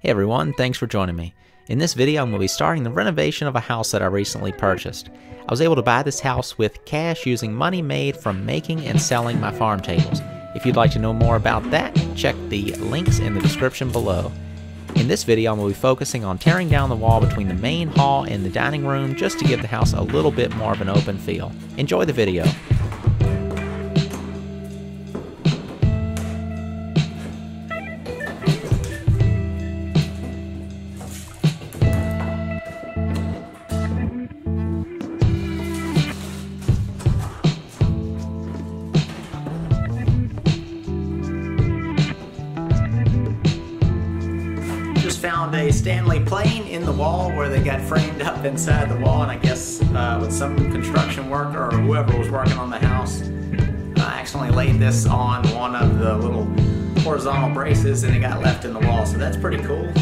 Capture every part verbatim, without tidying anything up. Hey everyone, thanks for joining me. In this video I'm going to be starting the renovation of a house that I recently purchased. I was able to buy this house with cash using money made from making and selling my farm tables. If you'd like to know more about that, check the links in the description below. In this video I'm going to be focusing on tearing down the wall between the main hall and the dining room just to give the house a little bit more of an open feel. Enjoy the video. Found a Stanley plane in the wall where they got framed up inside the wall, and I guess uh, with some construction worker or whoever was working on the house uh, accidentally laid this on one of the little horizontal braces and it got left in the wall, so that's pretty cool.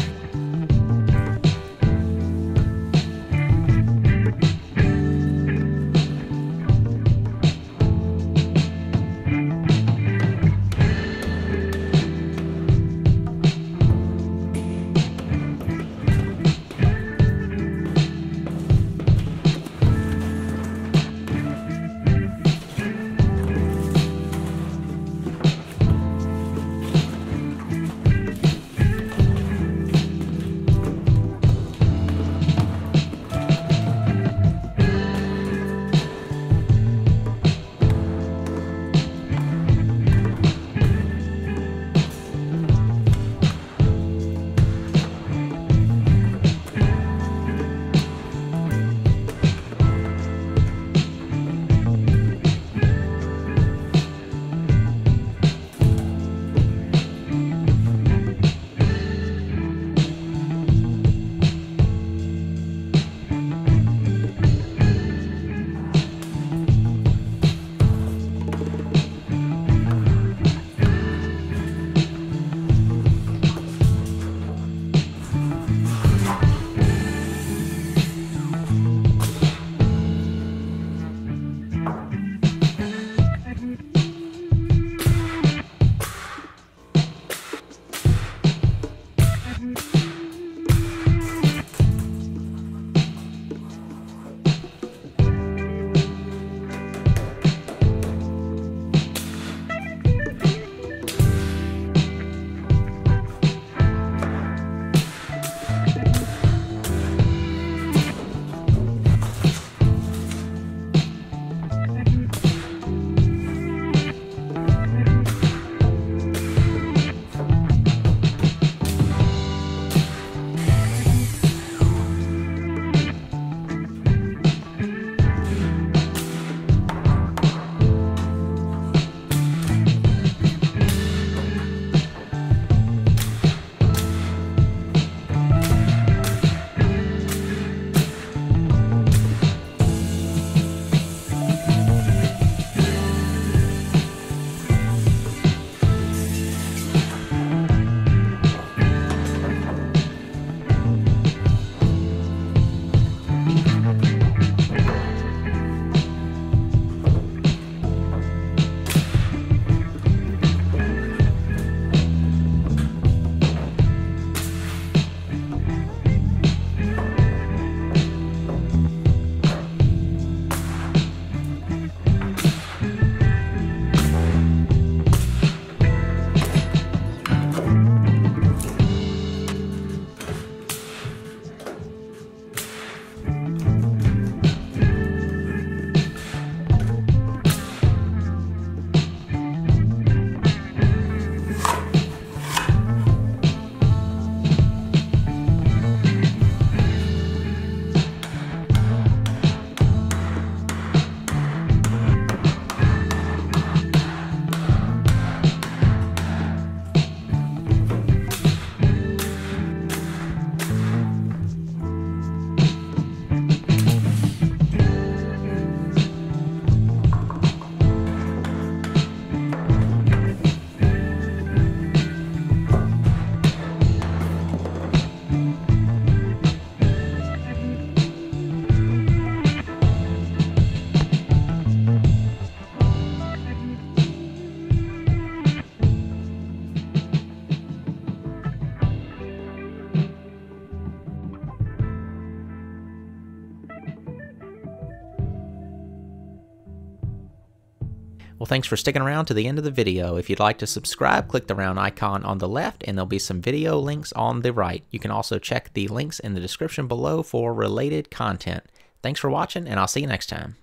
Well, thanks for sticking around to the end of the video. If you'd like to subscribe, click the round icon on the left and there'll be some video links on the right. You can also check the links in the description below for related content. Thanks for watching and I'll see you next time.